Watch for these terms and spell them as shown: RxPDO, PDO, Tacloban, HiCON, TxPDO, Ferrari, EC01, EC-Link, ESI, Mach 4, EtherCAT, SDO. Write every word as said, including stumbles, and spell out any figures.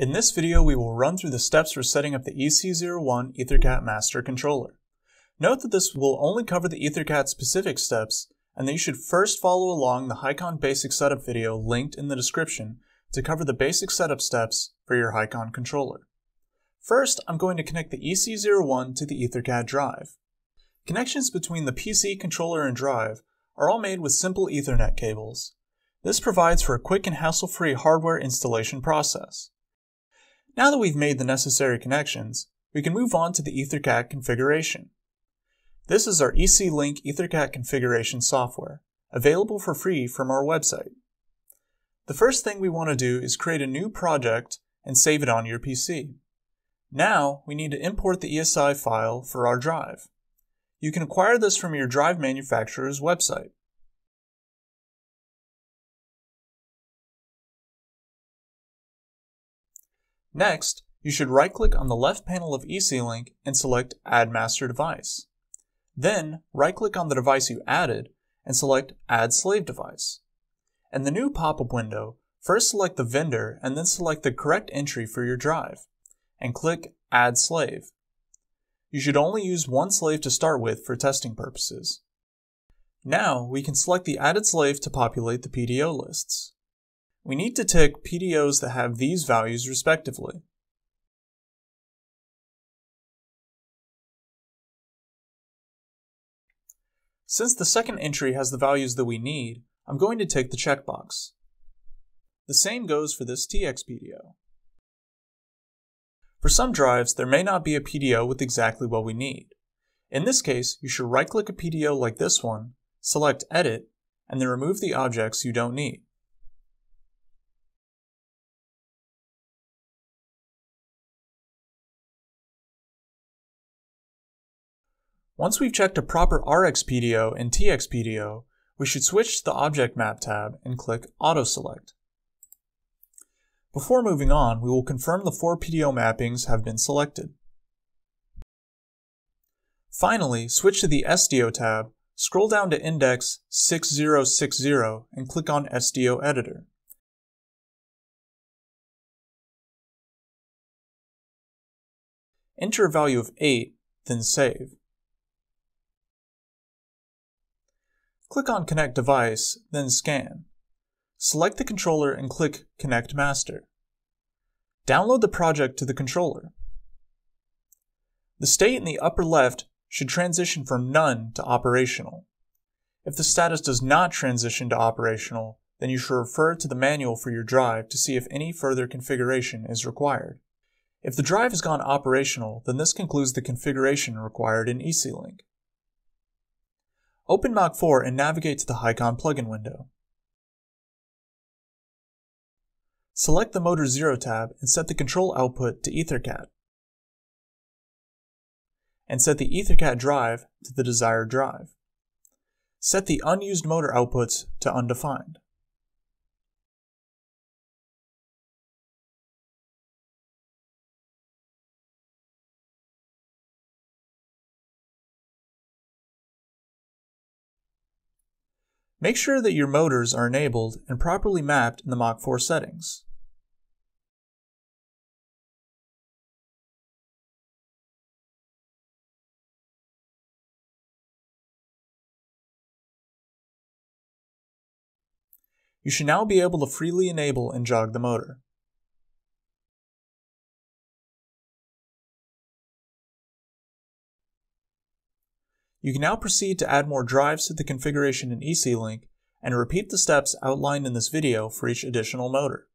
In this video, we will run through the steps for setting up the E C zero one EtherCAT master controller. Note that this will only cover the EtherCAT specific steps, and that you should first follow along the HiCON basic setup video linked in the description to cover the basic setup steps for your HiCON controller. First, I'm going to connect the E C zero one to the EtherCAT drive. Connections between the P C, controller, and drive are all made with simple Ethernet cables. This provides for a quick and hassle-free hardware installation process. Now that we've made the necessary connections, we can move on to the EtherCAT configuration. This is our E C link EtherCAT configuration software, available for free from our website. The first thing we want to do is create a new project and save it on your P C. Now, we need to import the E S I file for our drive. You can acquire this from your drive manufacturer's website. Next, you should right-click on the left panel of E C link and select Add Master Device. Then, right-click on the device you added and select Add Slave Device. In the new pop-up window, first select the vendor and then select the correct entry for your drive, and click Add Slave. You should only use one slave to start with for testing purposes. Now, we can select the added slave to populate the P D O lists. We need to tick P D Os that have these values respectively. Since the second entry has the values that we need, I'm going to tick the checkbox. The same goes for this T x P D O. For some drives, there may not be a P D O with exactly what we need. In this case, you should right-click a P D O like this one, select Edit, and then remove the objects you don't need. Once we've checked a proper R x P D O and T x P D O, we should switch to the Object Map tab and click Auto Select. Before moving on, we will confirm the four P D O mappings have been selected. Finally, switch to the S D O tab, scroll down to Index six zero six zero and click on S D O Editor. Enter a value of eight, then save. Click on Connect Device, then Scan. Select the controller and click Connect Master. Download the project to the controller. The state in the upper left should transition from None to Operational. If the status does not transition to Operational, then you should refer to the manual for your drive to see if any further configuration is required. If the drive has gone operational, then this concludes the configuration required in E C link. Open Mach four and navigate to the HiCON plugin window. Select the Motor zero tab and set the control output to EtherCAT. And set the EtherCAT drive to the desired drive. Set the unused motor outputs to undefined. Make sure that your motors are enabled and properly mapped in the Mach four settings. You should now be able to freely enable and jog the motor. You can now proceed to add more drives to the configuration in E C link and repeat the steps outlined in this video for each additional motor.